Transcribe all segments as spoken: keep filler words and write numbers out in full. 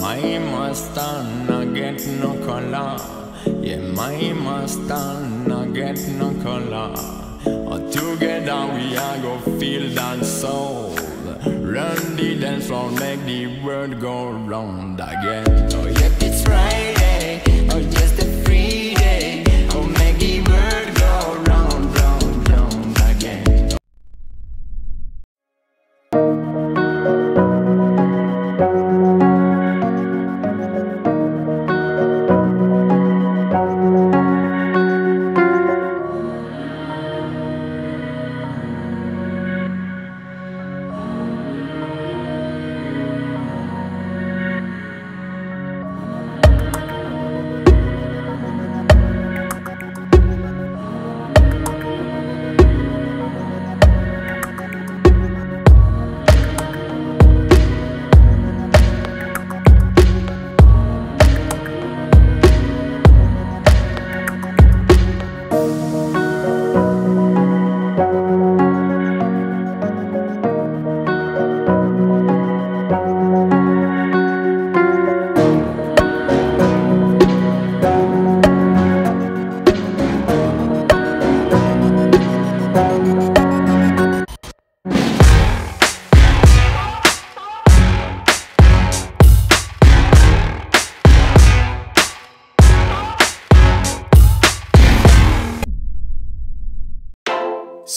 my mustang, I get no color. Yeah, my mustang, I get no color. All together we are gonna feel that soul. Run the dance floor, make the world go round again. Oh yeah, it's Friday, oh just a free day. Oh make the world go round, round, round again.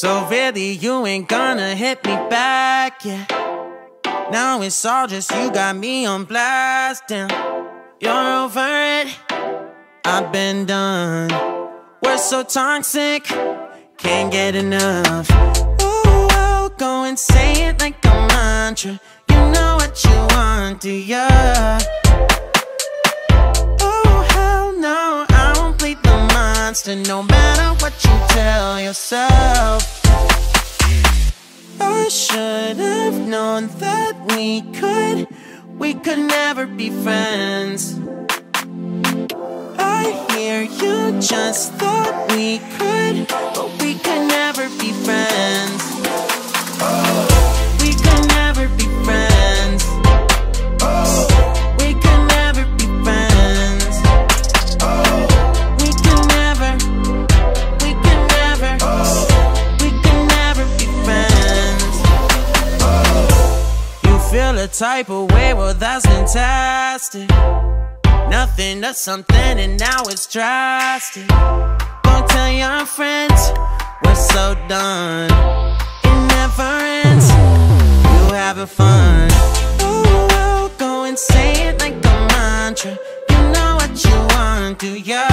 So really you ain't gonna hit me back, yeah. Now it's all just you got me on blast, damn. You're over it, I've been done. We're so toxic, can't get enough. Ooh, I'll go and say it like a mantra. You know what you want, do ya? Oh, hell no, I won't play the monster, no matter what you tell yourself. I should have known that we could We could never be friends. I hear you just thought we could, but we could never be friends. We could never be friends. We could never be friends. We could never, we could never, we could never be friends. You feel a type of way, well that's fantastic. Nothing to something and now it's drastic. Don't tell your friends, we're so done. It never ends, you having fun. Oh, I'll go and say it like a mantra. You know what you want, do ya?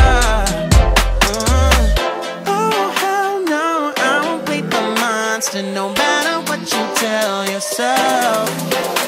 Uh, oh, hell no, I won't play the monster, no matter what you tell yourself.